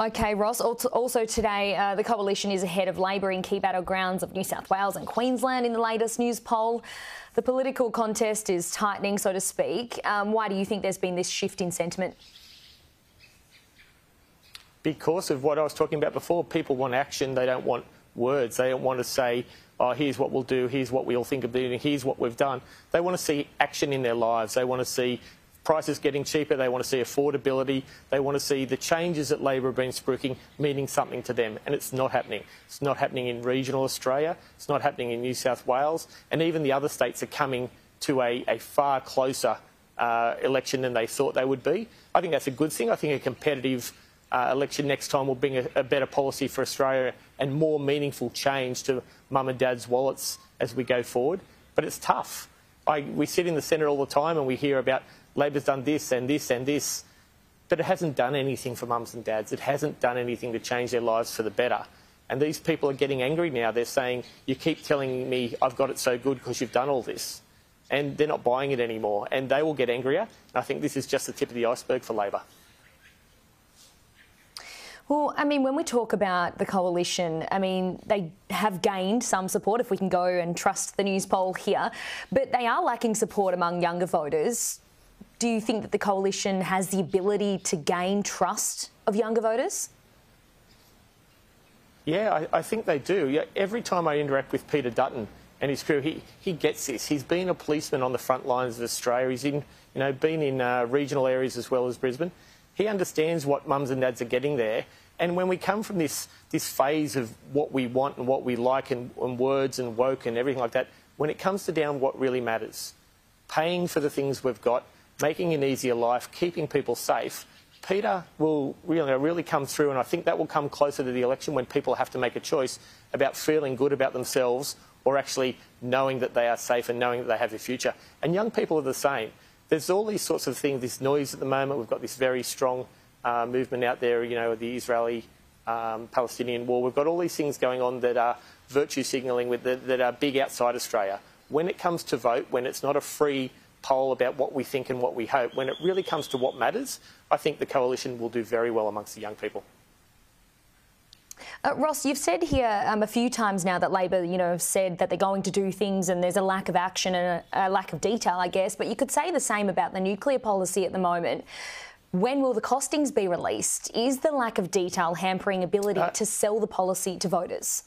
Okay, Ross, also today the Coalition is ahead of Labor in key battlegrounds of New South Wales and Queensland in the latest news poll. The political contest is tightening, so to speak. Why do you think there's been this shift in sentiment? Because of what I was talking about before. People want action, they don't want words. They don't want to say, oh, here's what we'll do, here's what we'll think of doing, here's what we've done. They want to see action in their lives. They want to see prices getting cheaper, they want to see affordability, they want to see the changes that Labor have been spruiking meaning something to them, and it's not happening. It's not happening in regional Australia, it's not happening in New South Wales, and even the other states are coming to a far closer election than they thought they would be. I think that's a good thing. I think a competitive election next time will bring a better policy for Australia and more meaningful change to mum and dad's wallets as we go forward, but it's tough. We sit in the Senate all the time and we hear about Labor's done this and this and this, but it hasn't done anything for mums and dads. It hasn't done anything to change their lives for the better. And these people are getting angry now. They're saying, you keep telling me I've got it so good because you've done all this. And they're not buying it anymore. And they will get angrier. And I think this is just the tip of the iceberg for Labor. Well, I mean, when we talk about the Coalition, I mean, they have gained some support, if we can go and trust the news poll here, but they are lacking support among younger voters. Do you think that the Coalition has the ability to gain trust of younger voters? Yeah, I think they do. Yeah, every time I interact with Peter Dutton and his crew, he gets this. He's been a policeman on the front lines of Australia. He's been in regional areas as well as Brisbane. He understands what mums and dads are getting there. And when we come from this phase of what we want and what we like and words and woke and everything like that, when it comes to down what really matters, paying for the things we've got, making an easier life, keeping people safe, Peter will really come through, and I think that will come closer to the election when people have to make a choice about feeling good about themselves or actually knowing that they are safe and knowing that they have a future. And young people are the same. There's all these sorts of things, this noise at the moment. We've got this very strong movement out there, the Israeli-Palestinian war. We've got all these things going on that are virtue signalling that are big outside Australia. When it comes to vote, when it's not a free poll about what we think and what we hope, when it really comes to what matters, I think the Coalition will do very well amongst the young people. Ross, you've said here a few times now that Labor, said that they're going to do things and there's a lack of action and a lack of detail, I guess, but you could say the same about the nuclear policy at the moment. When will the costings be released? Is the lack of detail hampering ability to sell the policy to voters?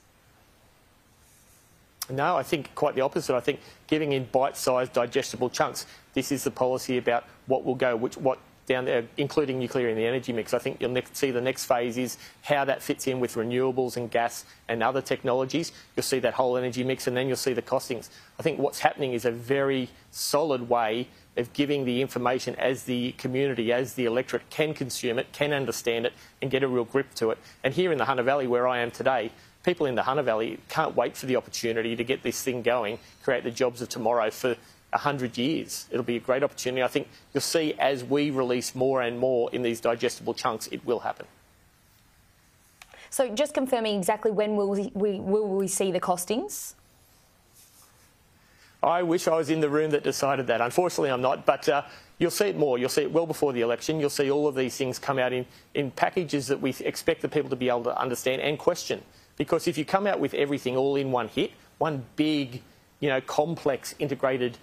No, I think quite the opposite. I think giving in bite-sized, digestible chunks. This is the policy about what will go, what down there, including nuclear in the energy mix. I think you'll see the next phase is how that fits in with renewables and gas and other technologies. You'll see that whole energy mix, and then you'll see the costings. I think what's happening is a very solid way of giving the information as the community, as the electorate can consume it, can understand it, and get a real grip to it. And here in the Hunter Valley, where I am today, people in the Hunter Valley can't wait for the opportunity to get this thing going, create the jobs of tomorrow for 100 years. It'll be a great opportunity. I think you'll see as we release more and more in these digestible chunks, it will happen. So just confirming exactly when will we see the costings? I wish I was in the room that decided that. Unfortunately, I'm not, but you'll see it more. You'll see it well before the election. You'll see all of these things come out in packages that we expect the people to be able to understand and question. Because if you come out with everything all in one hit, one big, complex, integrated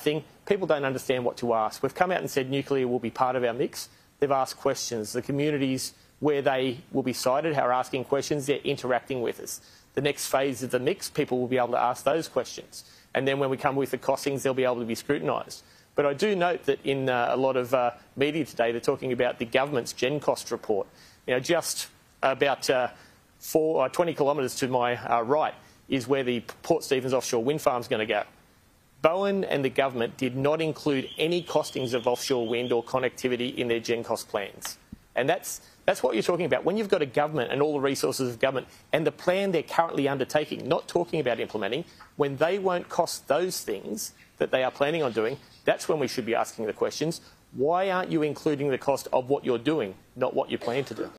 thing, people don't understand what to ask. We've come out and said nuclear will be part of our mix. They've asked questions. The communities where they will be sited are asking questions. They're interacting with us. The next phase of the mix, people will be able to ask those questions. And then when we come with the costings, they'll be able to be scrutinised. But I do note that in a lot of media today, they're talking about the government's GenCost report. Just about 20 kilometres to my right is where the Port Stephens offshore wind farm is going to go. Bowen and the government did not include any costings of offshore wind or connectivity in their GenCost plans. And that's what you're talking about. When you've got a government and all the resources of government and the plan they're currently undertaking, not talking about implementing, when they won't cost those things that they are planning on doing, that's when we should be asking the questions. Why aren't you including the cost of what you're doing, not what you plan to do?